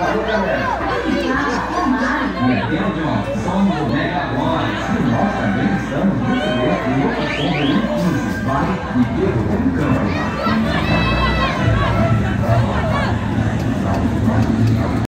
Vai e pelo um campo.